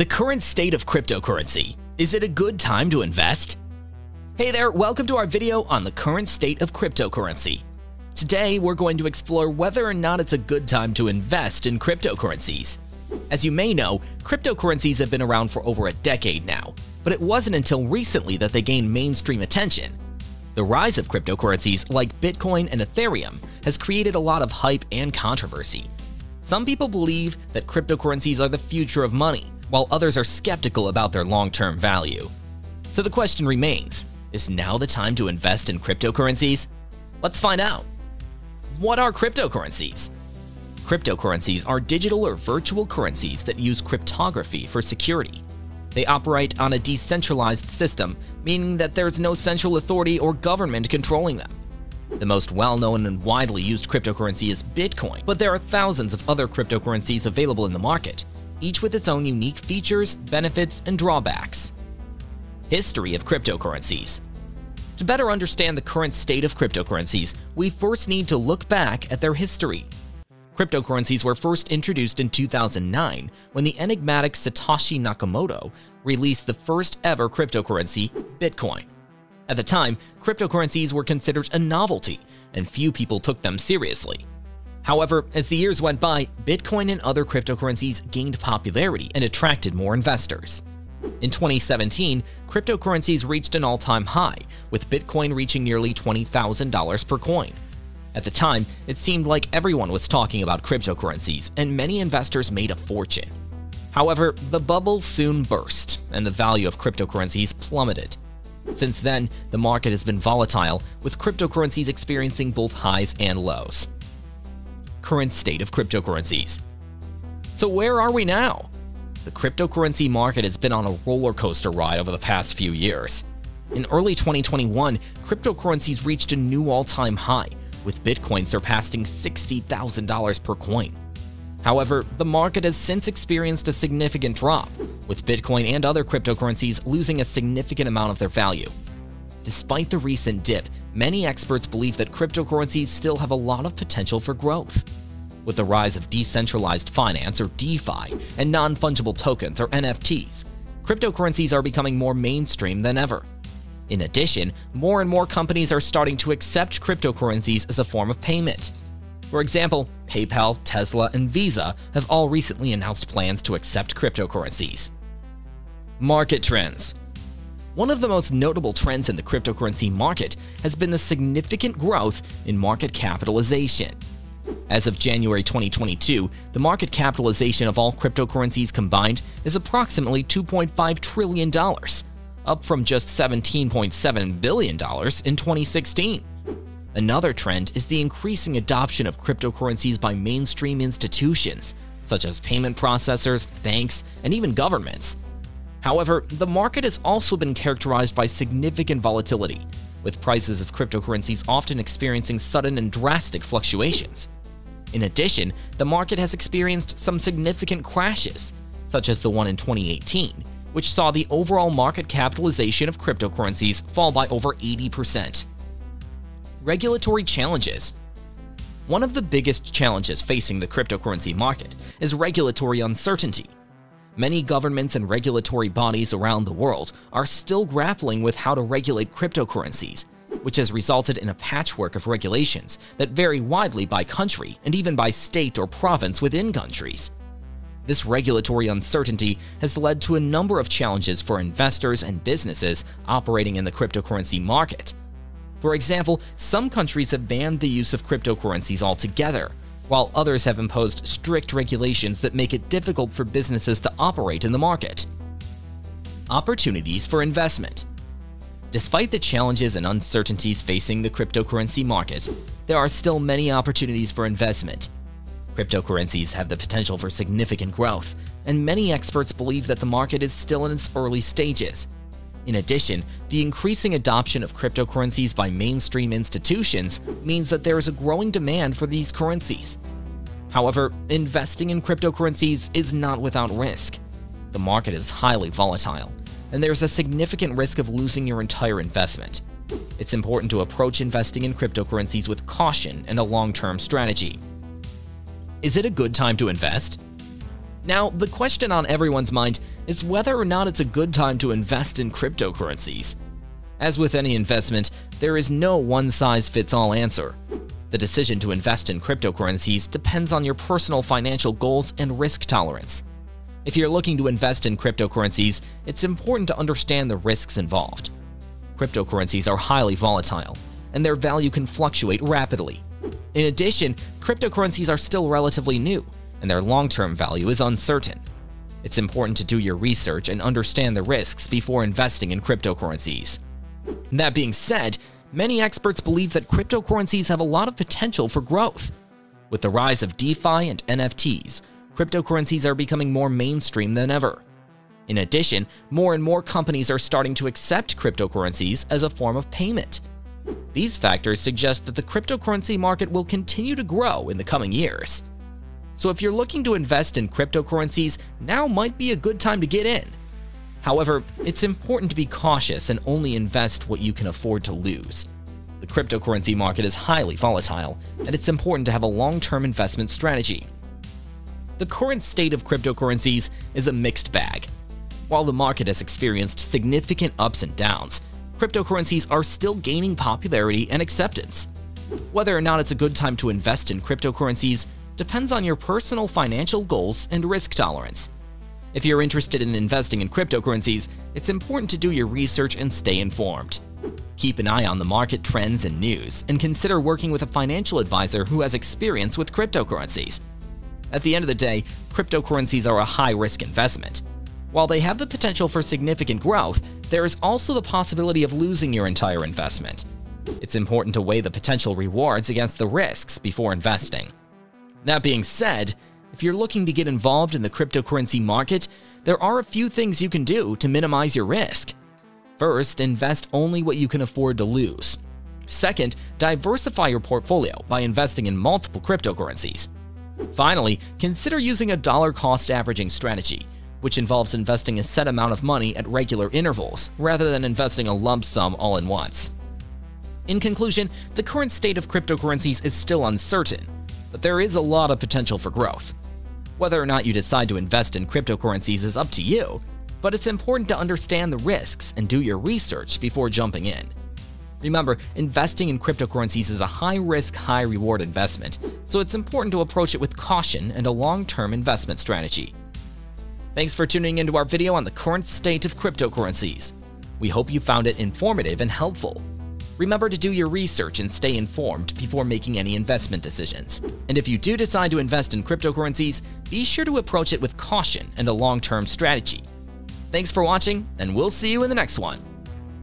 The current state of cryptocurrency. Is it a good time to invest? Hey there, welcome to our video on the current state of cryptocurrency. Today, we're going to explore whether or not it's a good time to invest in cryptocurrencies. As you may know, cryptocurrencies have been around for over a decade now, but it wasn't until recently that they gained mainstream attention. The rise of cryptocurrencies like Bitcoin and Ethereum has created a lot of hype and controversy. Some people believe that cryptocurrencies are the future of money, while others are skeptical about their long-term value. So the question remains, is now the time to invest in cryptocurrencies? Let's find out. What are cryptocurrencies? Cryptocurrencies are digital or virtual currencies that use cryptography for security. They operate on a decentralized system, meaning that there's no central authority or government controlling them. The most well-known and widely used cryptocurrency is Bitcoin, but there are thousands of other cryptocurrencies available in the market, each with its own unique features, benefits, and drawbacks. History of cryptocurrencies. To better understand the current state of cryptocurrencies, we first need to look back at their history. Cryptocurrencies were first introduced in 2009 when the enigmatic Satoshi Nakamoto released the first ever cryptocurrency, Bitcoin. At the time, cryptocurrencies were considered a novelty, and few people took them seriously. However, as the years went by, Bitcoin and other cryptocurrencies gained popularity and attracted more investors. In 2017, cryptocurrencies reached an all-time high, with Bitcoin reaching nearly $20,000 per coin. At the time, it seemed like everyone was talking about cryptocurrencies, and many investors made a fortune. However, the bubble soon burst, and the value of cryptocurrencies plummeted. Since then, the market has been volatile, with cryptocurrencies experiencing both highs and lows. Current state of cryptocurrencies. So where are we now? The cryptocurrency market has been on a roller coaster ride over the past few years. In early 2021, cryptocurrencies reached a new all-time high, with Bitcoin surpassing $60,000 per coin. However, the market has since experienced a significant drop, with Bitcoin and other cryptocurrencies losing a significant amount of their value. Despite the recent dip, many experts believe that cryptocurrencies still have a lot of potential for growth. With the rise of decentralized finance, or DeFi, and non-fungible tokens, or NFTs, cryptocurrencies are becoming more mainstream than ever. In addition, more and more companies are starting to accept cryptocurrencies as a form of payment. For example, PayPal, Tesla, and Visa have all recently announced plans to accept cryptocurrencies. Market trends. One of the most notable trends in the cryptocurrency market has been the significant growth in market capitalization. As of January 2022, the market capitalization of all cryptocurrencies combined is approximately $2.5 trillion, up from just $17.7 billion in 2016. Another trend is the increasing adoption of cryptocurrencies by mainstream institutions, such as payment processors, banks, and even governments. However, the market has also been characterized by significant volatility, with prices of cryptocurrencies often experiencing sudden and drastic fluctuations. In addition, the market has experienced some significant crashes, such as the one in 2018, which saw the overall market capitalization of cryptocurrencies fall by over 80%. Regulatory challenges. One of the biggest challenges facing the cryptocurrency market is regulatory uncertainty. Many governments and regulatory bodies around the world are still grappling with how to regulate cryptocurrencies, which has resulted in a patchwork of regulations that vary widely by country and even by state or province within countries. This regulatory uncertainty has led to a number of challenges for investors and businesses operating in the cryptocurrency market. For example, some countries have banned the use of cryptocurrencies altogether, while others have imposed strict regulations that make it difficult for businesses to operate in the market. Opportunities for investment. Despite the challenges and uncertainties facing the cryptocurrency market, there are still many opportunities for investment. Cryptocurrencies have the potential for significant growth, and many experts believe that the market is still in its early stages. In addition, the increasing adoption of cryptocurrencies by mainstream institutions means that there is a growing demand for these currencies. However, investing in cryptocurrencies is not without risk. The market is highly volatile, and there is a significant risk of losing your entire investment. It's important to approach investing in cryptocurrencies with caution and a long-term strategy. Is it a good time to invest? Now, the question on everyone's mind is whether or not it's a good time to invest in cryptocurrencies. As with any investment, there is no one-size-fits-all answer. The decision to invest in cryptocurrencies depends on your personal financial goals and risk tolerance. If you're looking to invest in cryptocurrencies, it's important to understand the risks involved. Cryptocurrencies are highly volatile, and their value can fluctuate rapidly. In addition, cryptocurrencies are still relatively new, and their long-term value is uncertain. It's important to do your research and understand the risks before investing in cryptocurrencies. That being said, many experts believe that cryptocurrencies have a lot of potential for growth. With the rise of DeFi and NFTs, cryptocurrencies are becoming more mainstream than ever. In addition, more and more companies are starting to accept cryptocurrencies as a form of payment. These factors suggest that the cryptocurrency market will continue to grow in the coming years. So if you're looking to invest in cryptocurrencies, now might be a good time to get in. However, it's important to be cautious and only invest what you can afford to lose. The cryptocurrency market is highly volatile, and it's important to have a long-term investment strategy. The current state of cryptocurrencies is a mixed bag. While the market has experienced significant ups and downs, cryptocurrencies are still gaining popularity and acceptance. Whether or not it's a good time to invest in cryptocurrencies depends on your personal financial goals and risk tolerance. If you're interested in investing in cryptocurrencies, it's important to do your research and stay informed. Keep an eye on the market trends and news, and consider working with a financial advisor who has experience with cryptocurrencies. At the end of the day, cryptocurrencies are a high-risk investment. While they have the potential for significant growth, there is also the possibility of losing your entire investment. It's important to weigh the potential rewards against the risks before investing. That being said, if you're looking to get involved in the cryptocurrency market, there are a few things you can do to minimize your risk. First, invest only what you can afford to lose. Second, diversify your portfolio by investing in multiple cryptocurrencies. Finally, consider using a dollar-cost averaging strategy, which involves investing a set amount of money at regular intervals rather than investing a lump sum all at once. In conclusion, the current state of cryptocurrencies is still uncertain, but there is a lot of potential for growth. Whether or not you decide to invest in cryptocurrencies is up to you, but it's important to understand the risks and do your research before jumping in. Remember, investing in cryptocurrencies is a high-risk, high-reward investment, so it's important to approach it with caution and a long-term investment strategy. Thanks for tuning into our video on the current state of cryptocurrencies. We hope you found it informative and helpful. Remember to do your research and stay informed before making any investment decisions. And if you do decide to invest in cryptocurrencies, be sure to approach it with caution and a long-term strategy. Thanks for watching, and we'll see you in the next one.